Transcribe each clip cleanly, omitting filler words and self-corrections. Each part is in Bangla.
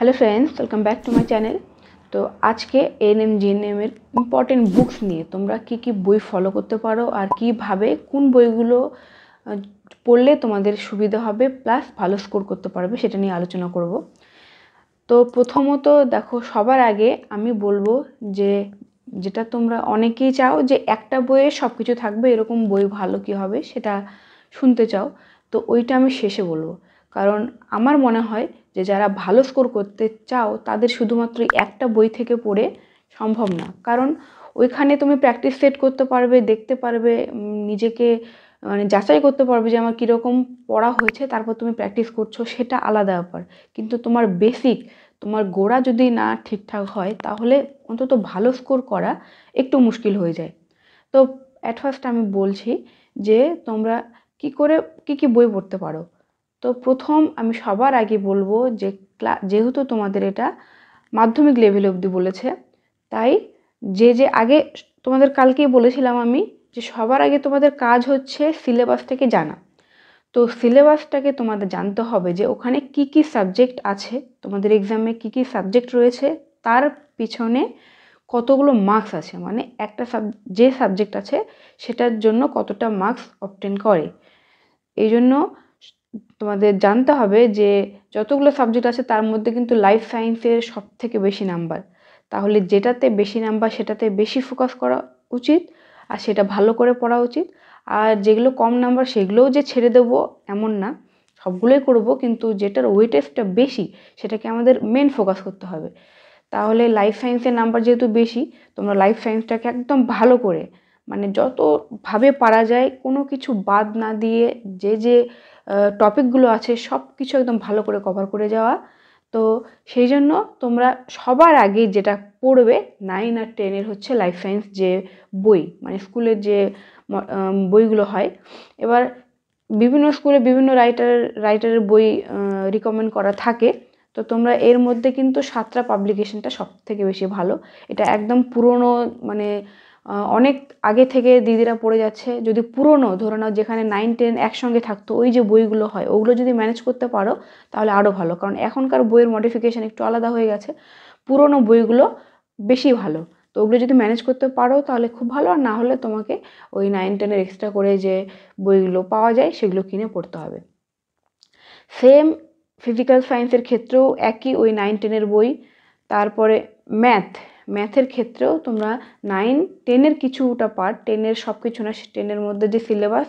Hello friends, welcome back to my channel. तो आज के एएनएम जीएनएम एर इम्पोर्टेंट बुक्स निये तोमरा की की बोई फलो करते पारो और किभाबे कोन बोईगुलो पढ़ले तोमादेर सुविधा होबे प्लस भालो स्कोर करते पारबे सेटा निये आलोचना करब। तो प्रथमत देखो, सबार आगे आमी बोलबो जे जेटा तोमरा अनेकेई चाओ जे एकटा बोइये सबकिछु थाकबे एरकम बोई भालो कि होबे सेटा शुनते चाओ, तो ओइटा आमी शेषे बोलबो। कारण आमार मने हय যে যারা ভালো স্কোর করতে চাও তাদের শুধুমাত্র একটা বই থেকে পড়ে সম্ভব না, কারণ ওইখানে তুমি প্র্যাকটিস সেট করতে পারবে, দেখতে পারবে, নিজেকে মানে যাচাই করতে পারবে যে আমার কীরকম পড়া হয়েছে, তারপর তুমি প্র্যাকটিস করছো সেটা আলাদা ব্যাপার। কিন্তু তোমার বেসিক, তোমার গোড়া যদি না ঠিকঠাক হয় তাহলে অন্তত ভালো স্কোর করা একটু মুশকিল হয়ে যায়। তো অ্যাট ফার্স্ট আমি বলছি যে তোমরা কি করে কি কি বই পড়তে পারো। তো প্রথম আমি সবার আগে বলবো যে যেহেতু তোমাদের এটা মাধ্যমিক লেভেল অবধি বলেছে, তাই যে যে আগে তোমাদের কালকেই বলেছিলাম আমি যে সবার আগে তোমাদের কাজ হচ্ছে সিলেবাসটাকে জানা। তো সিলেবাসটাকে তোমাদের জানতে হবে যে ওখানে কি কি সাবজেক্ট আছে, তোমাদের এক্সামে কি কি সাবজেক্ট রয়েছে, তার পিছনে কতগুলো মার্কস আছে, মানে একটা যে সাবজেক্ট আছে সেটার জন্য কতটা মার্কস অবটেন করে। এই জন্য তোমাদের জানতে হবে যে যতগুলো সাবজেক্ট আছে তার মধ্যে কিন্তু লাইফ সায়েন্সের সবথেকে বেশি নাম্বার, তাহলে যেটাতে বেশি নাম্বার সেটাতে বেশি ফোকাস করা উচিত আর সেটা ভালো করে পড়া উচিত। আর যেগুলো কম নাম্বার সেগুলোও যে ছেড়ে দেবো এমন না, সবগুলোই করব, কিন্তু যেটার ওয়েটেজটা বেশি সেটাকে আমাদের মেন ফোকাস করতে হবে। তাহলে লাইফ সায়েন্সের নাম্বার যেহেতু বেশি, তোমরা লাইফ সায়েন্সটাকে একদম ভালো করে মানে যতভাবে পারা যায় কোনো কিছু বাদ না দিয়ে যে যে টপিকগুলো আছে সব কিছু একদম ভালো করে কভার করে যাওয়া। তো সেই জন্য তোমরা সবার আগে যেটা পড়বে 9 আর 10-এর হচ্ছে লাইফ সায়েন্স যে বই, মানে স্কুলের যে বইগুলো হয়। এবার বিভিন্ন স্কুলে বিভিন্ন রাইটারের বই রিকমেন্ড করা থাকে, তো তোমরা এর মধ্যে কিন্তু সাতটা পাবলিকেশনটা সব থেকে বেশি ভালো। এটা একদম পুরনো, মানে অনেক আগে থেকে দিদিরা পড়ে যাচ্ছে। যদি পুরনো ধরে নাও যেখানে 9-10 একসঙ্গে থাকতো ওই যে বইগুলো হয় ওগুলো যদি ম্যানেজ করতে পারো তাহলে আরও ভালো, কারণ এখনকার বইয়ের মডিফিকেশান একটু আলাদা হয়ে গেছে, পুরনো বইগুলো বেশি ভালো। তো ওগুলো যদি ম্যানেজ করতে পারো তাহলে খুব ভালো, আর না হলে তোমাকে ওই 9-10-এর এক্সট্রা করে যে বইগুলো পাওয়া যায় সেগুলো কিনে পড়তে হবে। সেম ফিজিক্যাল সায়েন্সের ক্ষেত্রেও একই ওই 9-10-এর বই। তারপরে ম্যাথের ক্ষেত্রেও তোমরা 9-10-এর কিছুটা পার্ট, 10-এর সব কিছু না, 10-এর মধ্যে যে সিলেবাস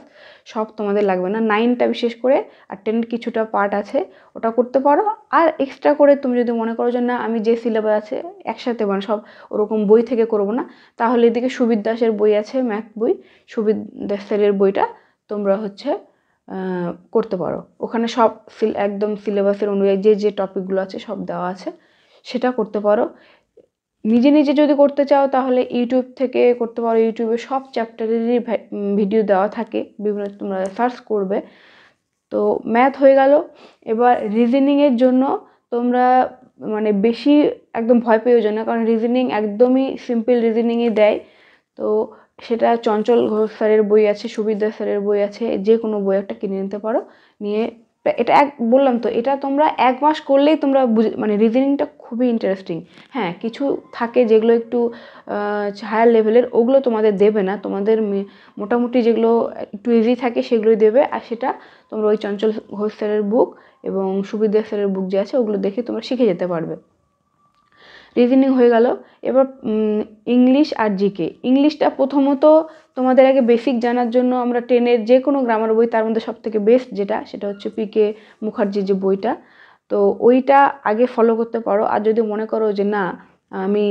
সব তোমাদের লাগবে না, 9টা বিশেষ করে আর 10-এর কিছুটা পার্ট আছে ওটা করতে পারো। আর এক্সট্রা করে তুমি যদি মনে করো যে না আমি যে সিলেবাস আছে একসাথে মানে সব ওরকম বই থেকে করব না, তাহলে এদিকে সুবীর দাসের বই আছে ম্যাথ বই, সুবীর দাসের বইটা তোমরা হচ্ছে করতে পারো। ওখানে সব একদম সিলেবাসের অনুযায়ী যে যে টপিকগুলো আছে সব দেওয়া আছে, সেটা করতে পারো। নিজে নিজে যদি করতে চাও তাহলে ইউটিউব থেকে করতে পারো, ইউটিউবে সব চ্যাপ্টারেরই ভিডিও দেওয়া থাকে, বিভিন্ন তোমরা সার্চ করবে। তো ম্যাথ হয়ে গেল। এবার রিজনিংয়ের জন্য তোমরা মানে বেশি একদম ভয় পেয়ে যাও না, কারণ রিজনিং একদমই সিম্পল রিজনিংই দেয়। তো সেটা চঞ্চল ঘোষ স্যারের বই আছে, সুবীর দাস স্যারের বই আছে, যে কোনো বই একটা কিনে নিতে পারো। নিয়ে এটা বললাম তো, এটা তোমরা 1 মাস করলেই তোমরা মানে রিজনিংটা খুবই ইন্টারেস্টিং। হ্যাঁ, কিছু থাকে যেগুলো একটু হায়ার লেভেলের, ওগুলো তোমাদের দেবে না, তোমাদের মোটামুটি যেগুলো একটু ইজি থাকে সেগুলোই দেবে। আর সেটা তোমরা ওই চঞ্চল ঘোষ স্যারের বুক এবং সুবীর দাস স্যারের বুক যে আছে ওগুলো দেখে তোমরা শিখে যেতে পারবে। রিজনিং হয়ে গেল। এবার ইংলিশ আর জিকে। ইংলিশটা প্রথমত তোমাদের আগে বেসিক জানার জন্য আমরা 10-এর যে কোনো গ্রামার বই, তার মধ্যে সবথেকে বেস্ট যেটা সেটা হচ্ছে পিকে মুখার্জির যে বইটা, তো ওইটা আগে ফলো করতে পারো। আর যদি মনে করো যে না আমি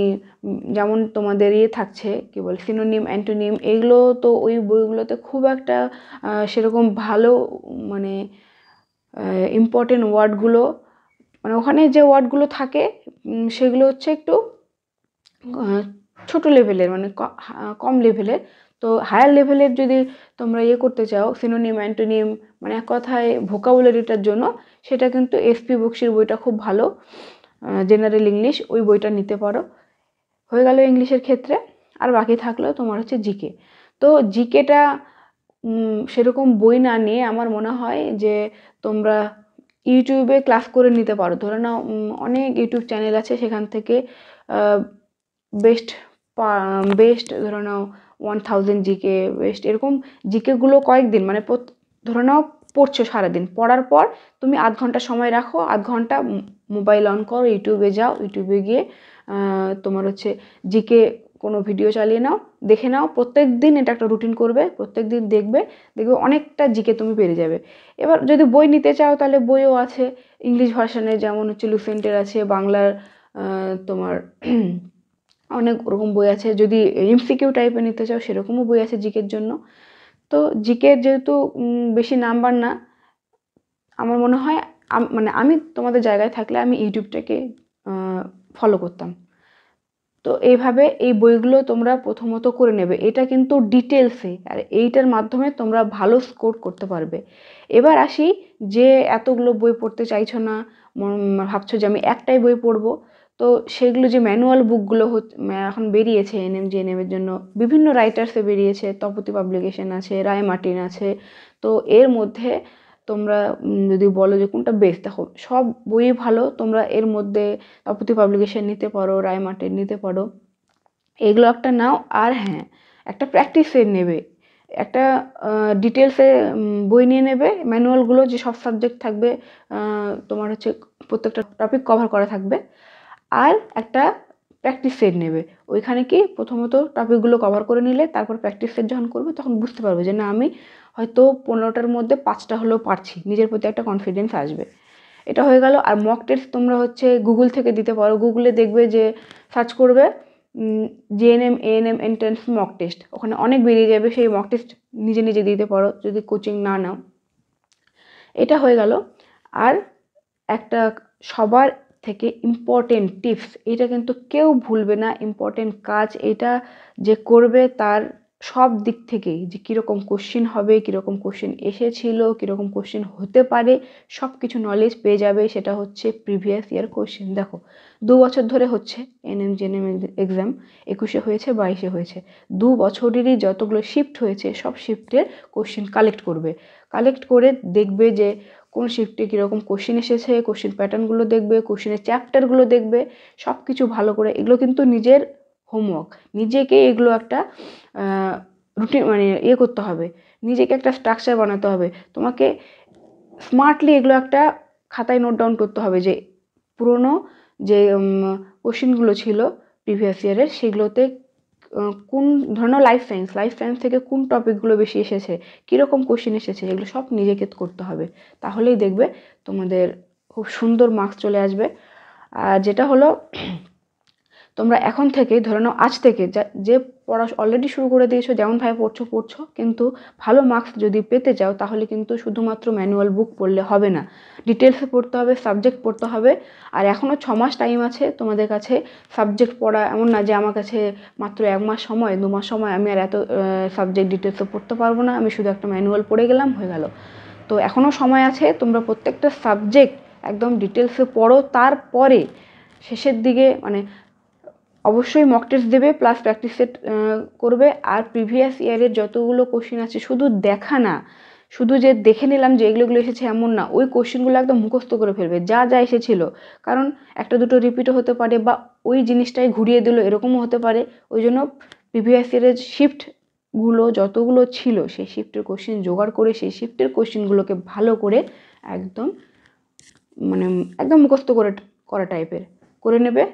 যেমন তোমাদের থাকছে কি বল সিনোনিম অ্যান্টোনিম, এগুলো তো ওই বইগুলোতে খুব একটা সেরকম ভালো মানে ইম্পর্টেন্ট ওয়ার্ডগুলো মানে ওখানে যে ওয়ার্ডগুলো থাকে সেগুলো হচ্ছে একটু ছোট লেভেলের মানে কম লেভেলের। তো হায়ার লেভেলের যদি তোমরা করতে চাও সিনোনিম অ্যান্টোনিম মানে এক কথায় ভোকাবুলারিটার জন্য, সেটা কিন্তু এসপি বক্সির বইটা খুব ভালো, জেনারেল ইংলিশ, ওই বইটা নিতে পারো। হয়ে গেল ইংলিশের ক্ষেত্রে। আর বাকি থাকলো তোমার হচ্ছে জিকে। তো জিকেটা সেরকম বই না নিয়ে আমার মনে হয় যে তোমরা यूट्यूबे क्लास करे निते पारो धरे नाओ अनेक यूट्यूब चैनल आछे सेखान थेके बेस्ट धरे नाओ 1000 जिके बेस्ट एरकम जिकेगुलो कयेक दिन माने धरे नाओ पढ़छो सारा दिन पढ़ार पर तुमी आध घंटा समय राखो आध घंटा मोबाइल अन करो यूट्यूबे जाओ यूट्यूबे गिये तोमार होच्छे जिके कोनो भिडियो चालिए नाओ देखे नाओ प्रत्येक दिन एटा एकटा रुटीन करबे प्रत्येक दिन देखबे देखबे अनेकटा जिके तुमी पेरे जाबे। एबार जोदि बोई निते चाओ ताहले बोईओ आछे इंग्लिश भार्शने जेमन होच्छे लुसेंटेर आछे बांगलार तोमार अनेक रकम बोई आछे जोदि एमसीकिउ टाइपेर निते चाओ सेरकमও बोई आछे जिकेर जन्य। तो जिके जेहेतु बेशी नाम्बार ना आमार मने हय माने आमी तोमादेर जायगाय थाकले आमी इउटिউবটাকে फलो करताम। तो ये बोईगुलो तोमरा प्रथमत करे नेबे एटा किन्तु डिटेल्से आर एइटार माध्यमे तोमरा भालो स्कोर करते पारबे। एबार आसि जे एतगुलो बोई पढ़ते चाइछो ना भाबछो जे आमि एकटाई बोई पढ़बो तो सेगुलो जे मैनुअल बुकगुलो एखन बेरियेछे एनएम जेएनएम एर जोन्नो विभिन्न राइटार्से बेरियेछे तपति पाब्लिकेशन आछे राय मार्टिन आछे। तो एर मध्ये তোমরা যদি বলো যে কোনটা বেস্ট দেখো সব বই ভালো তোমরা এর মধ্যে তপতি পাবলিকেশন নিতে পারো রায় মার্টিন নিতে পারো এগুলো একটা নাও। আর হ্যাঁ একটা প্র্যাকটিসে নেবে একটা ডিটেইলসে বই নিয়ে নেবে ম্যানুয়াল গুলো যে সব সাবজেক্ট থাকবে তোমার হচ্ছে প্রত্যেকটা টপিক কভার করা থাকবে। আর একটা প্র্যাকটিস সেট নেবে ওইখানে কি প্রথমত টপিকগুলো কভার করে নিলে তারপর প্র্যাকটিস সেট যখন করবে তখন বুঝতে পারবে যে না আমি হয়তো 15টার মধ্যে 5টা হলো পারছি নিজের প্রতি একটা কনফিডেন্স আসবে। এটা হয়ে গেল। আর মক টেস্ট তোমরা হচ্ছে গুগল থেকে দিতে পারো গুগলে দেখবে যে সার্চ করবে GNM ANM entrance mock test ওখানে অনেক বেরিয়ে যাবে সেই মক টেস্ট নিজে নিজে দিতে পারো যদি কোচিং না নাও। এটা হয়ে গেল। আর একটা সবার থেকে ইম্পর্টেন্ট টিপস এটা কিন্তু কেউ ভুলবে না ইম্পর্টেন্ট কাজ এটা যে করবে তার সব দিক থেকে যে কি রকম কোশ্চেন হবে কি রকম কোশ্চেন এসেছিল কি রকম কোশ্চেন হতে পারে সবকিছু নলেজ পেয়ে যাবে। সেটা হচ্ছে প্রিভিয়াস ইয়ার কোশ্চেন। দেখো 2 বছর ধরে হচ্ছে এনএম জিএনএম এক্সাম 21-এ হয়েছে 22-এ হয়েছে 2 বছরেরই যতগুলো শিফট হয়েছে সব শিফটের কোশ্চেন কালেক্ট করবে কালেক্ট করে দেখবে যে কোন শিফটে কি রকম কোশ্চেন এসেছে কোশ্চেন প্যাটার্নগুলো দেখবে কোশ্চেনের চ্যাপ্টারগুলো দেখবে সবকিছু ভালো করে এগুলো কিন্তু নিজের হোমওয়ার্ক নিজেকে এগুলো একটা রুটিন মানে ইয়ে করতে হবে নিজেকে একটা স্ট্রাকচার বানাতে হবে তোমাকে স্মার্টলি এগুলো একটা খাতায় নোট ডাউন করতে হবে যে পুরনো যে কোশ্চেনগুলো ছিল প্রিভিয়াস ইয়ারের সেগুলোতে কোন ধরনের লাইফ সায়েন্স থেকে কোন টপিকগুলো বেশি এসেছে কি রকম কোশ্চেন এসেছে এগুলো সব নিজেকে করতে হবে তাহলেই দেখবে তোমাদের খুব সুন্দর মার্কস চলে আসবে। আর যেটা হলো তোমরা এখন থেকে ধরে নাও আজ থেকে যে পড়া অলরেডি শুরু করে দিয়েছো যেমন ভাবে পড়ছো কিন্তু ভালো মার্কস যদি পেতে চাও তাহলে কিন্তু শুধুমাত্র ম্যানুয়াল বুক পড়লে হবে না ডিটেইলসে পড়তে হবে সাবজেক্ট পড়তে হবে। আর এখনো 6 মাস টাইম আছে তোমাদের কাছে সাবজেক্ট পড়া এমন না যে আমার কাছে মাত্র 1 মাস সময় 2 মাস সময় আমি আর এত সাবজেক্ট ডিটেইলসে পড়তে পারবো না আমি শুধু একটা ম্যানুয়াল পড়ে গেলাম হয়ে গেল। তো এখনো সময় আছে তোমরা প্রত্যেকটা সাবজেক্ট একদম ডিটেইলসে পড়ো তারপরে শেষের দিকে মানে অবশ্যই মক টেস্ট দেবে প্লাস প্র্যাকটিস সেট করবে। আর প্রিভিয়াস ইয়ারের যতগুলো কোশ্চেন আছে শুধু দেখা না শুধু যে দেখে নিলাম যে এগুলোগুলো এসেছে এমন না ওই কোশ্চেনগুলো একদম মুখস্থ করে ফেলবে যা এসেছিল কারণ একটা দুটো রিপিটও হতে পারে বা ওই জিনিসটাই ঘুরিয়ে দিল এরকমও হতে পারে। ওই জন্য প্রিভিয়াস ইয়ারের শিফটগুলো যতগুলো ছিল সেই শিফটের কোশ্চেন জোগাড় করে সেই শিফটের কোশ্চেনগুলোকে ভালো করে একদম মুখস্থ করা টাইপের করে নেবে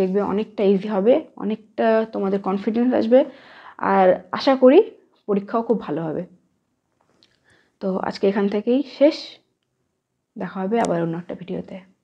দেখবে অনেকটা ইজি হবে অনেকটা তোমাদের কনফিডেন্স আসবে আর আশা করি পরীক্ষাও খুব ভালো হবে। তো আজকে এখান থেকেই শেষ দেখা হবে আবার অন্য একটা ভিডিওতে।